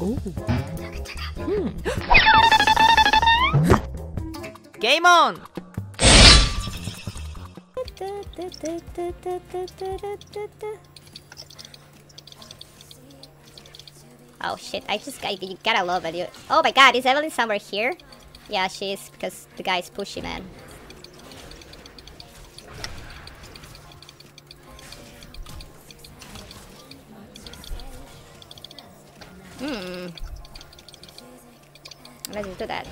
Ooh. Game on! Oh shit, you gotta love it. Oh my god, is Evelynn somewhere here? Yeah, she is, because the guy's pushy, man. Let's just do that.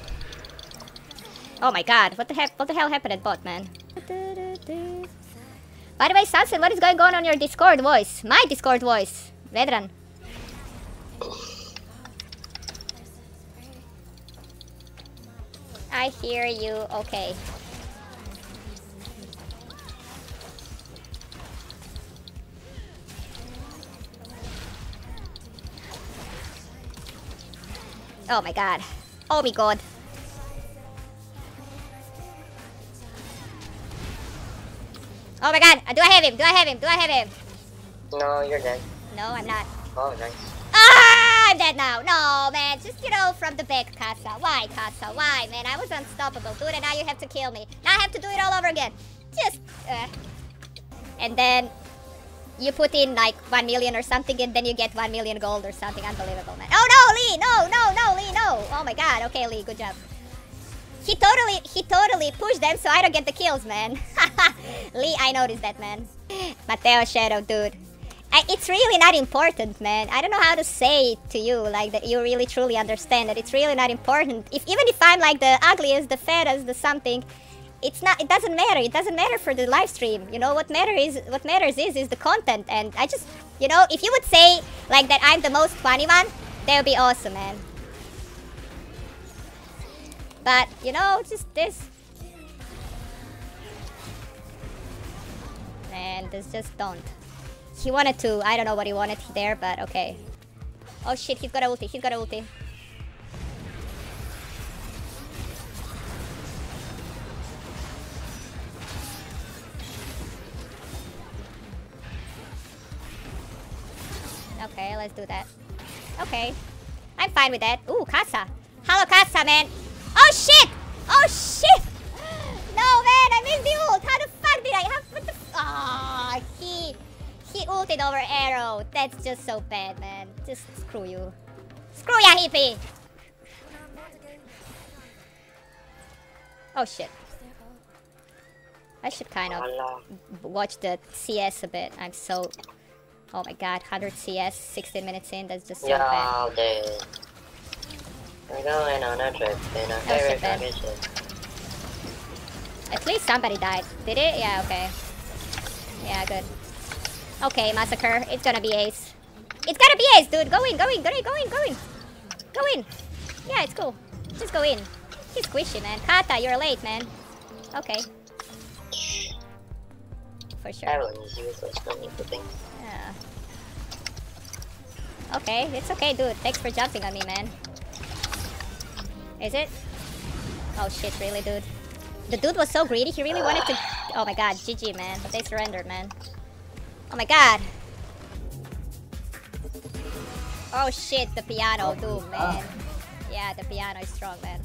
Oh my god, what the hell happened at bot, man? By the way, Sunset, what is going on your Discord voice? My Discord voice! Vedran. I hear you, okay. Oh my god. Oh my god. Oh my god. Do I have him? Do I have him? Do I have him? No, you're dead. No, I'm not. Oh, nice. Ah, I'm dead now. No, man. Just, from the back, Casa. Why, Casa? Why, man? I was unstoppable, dude, and now you have to kill me. Now I have to do it all over again. And then you put in like 1 million or something, and then you get 1 million gold or something. Unbelievable, man. Oh no, Lee! No, Lee, no! Oh my god, okay, Lee, good job. He totally pushed them so I don't get the kills, man. Lee, I noticed that, man. Mateo Shadow, dude. It's really not important, man. I don't know how to say it to you, like, that you really truly understand that it's really not important. Even if I'm like the ugliest, the fattest, the something, it doesn't matter. It doesn't matter for the live stream. You know, what matters is the content. And I just, if you would say like that I'm the most funny one, that would be awesome, man. But, just this. Man, this just don't. He wanted to, I don't know what he wanted there, but okay. Oh shit, he's got a ulti, he's got a ulti. Okay, let's do that. Okay. I'm fine with that. Ooh, Casa. Hello, Casa, man. Oh, shit! Oh, shit! No, man, I missed the ult. How the fuck did I have... What the... Aw, he ulted over arrow. That's just so bad, man. Just screw you. Screw ya, hippie! Oh, shit. I should kind of watch the CS a bit. I'm so... Oh my god, 100 CS, 16 minutes in, that's just so bad. Yeah, dude. We're going on a trip in our favorite tradition. At least somebody died. Did it? Yeah, okay. Yeah, good. Okay, Massacre, it's gonna be ace. It's gonna be ace, dude! Go in! Go in! Yeah, it's cool. Just go in. He's squishy, man. Kata, you're late, man. Okay. For sure. Everyone's useless, don't need to think. Yeah. Okay, it's okay, dude. Thanks for jumping on me, man. Is it? Oh shit, really, dude. The dude was so greedy, he really wanted to... Oh my god, GG, man. But they surrendered, man. Oh my god. Oh shit, the piano, dude, man. Yeah, the piano is strong, man.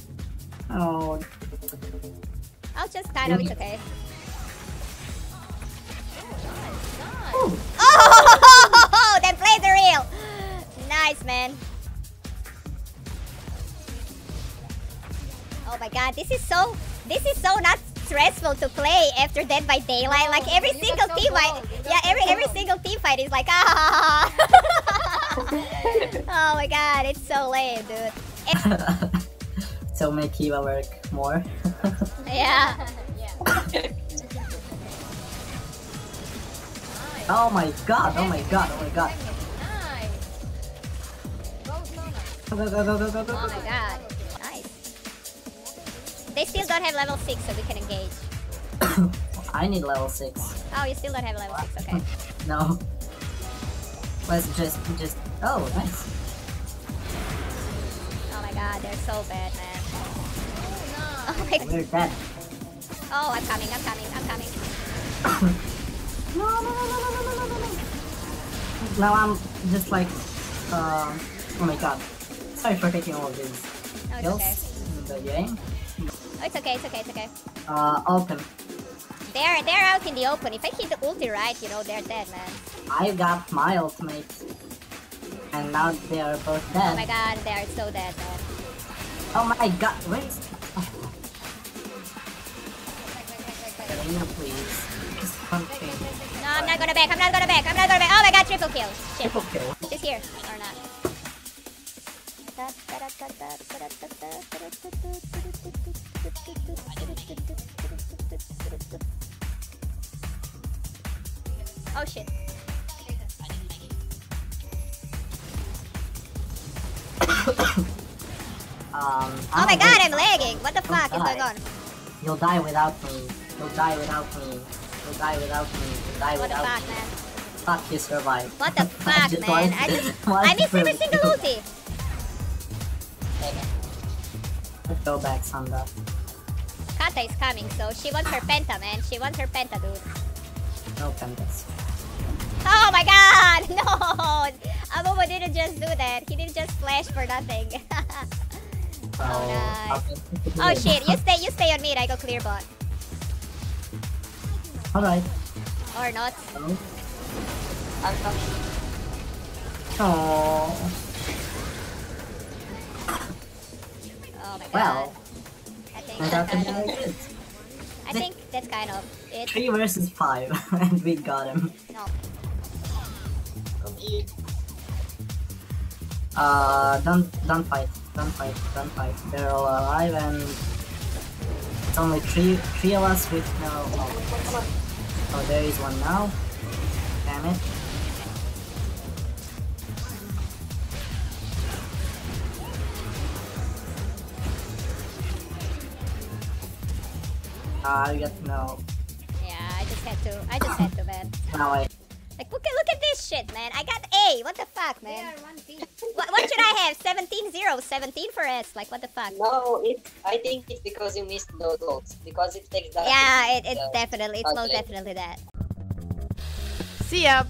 Oh. I'll just kind of... It's okay. Oh, they played the reel. Nice, man. Oh my god, this is so not stressful to play after Dead by Daylight. Oh, like every single team fight, every single team fight is like ah. Oh my god, it's so lame, dude. So make Kiva work more. Yeah. Yeah. Oh my god, oh my god. Nice. Go. Oh my god. Nice. They still don't have level 6, so we can engage. I need level 6. Oh, you still don't have level 6, okay. No. Let's just... Oh, nice. Oh my god, they're so bad, man. Oh, no. Oh my god. We're dead. Oh, I'm coming. No. Now I'm just like Oh my god. Sorry for taking all of these kills in the game. Oh, it's okay, it's okay, it's okay. Open. They're out in the open. If I hit the ulti right, you know, they're dead, man. I got my ultimate. And now they are both dead. Oh my god, they are so dead, man. Oh my god, wait. Elena, please. No, I'm not gonna back, I'm not gonna back, I'm not gonna back. Oh my god, triple kill. Shit. Triple kill. She's here, or not. Oh shit. Oh my god, I'm lagging! What the fuck is going on? You'll die without me. You'll die without me. You'll die without me. You'll die without me. What the fuck, man? Fuck, you survived. What the fuck, man? I missed every single ulti! Let's go back, Sanda. Kata is coming, so she wants her penta, man. She wants her penta, dude. No pentas. Oh my god! No! Abubu didn't just do that. He didn't just flash for nothing. Oh, oh no. Oh shit, you stay on me, I go clear bot. Alright. Or not. Hello? I'm coming. Oh. Oh my god. Well, I think that's kind of it. 3 versus 5 and we got him. No. Okay. Don't fight. They're all alive and it's only three of us with no. Oh, there is one now. Damn it. I got no. Yeah, I just had to, man. Now I. Like, look at this shit, man. I got A. What the fuck, man? Yeah, 1 team. What should I have? 17-0, 17 for S. Like, what the fuck? No, I think it's because you missed those goals. Because it takes that. Yeah, it's most definitely that. See ya.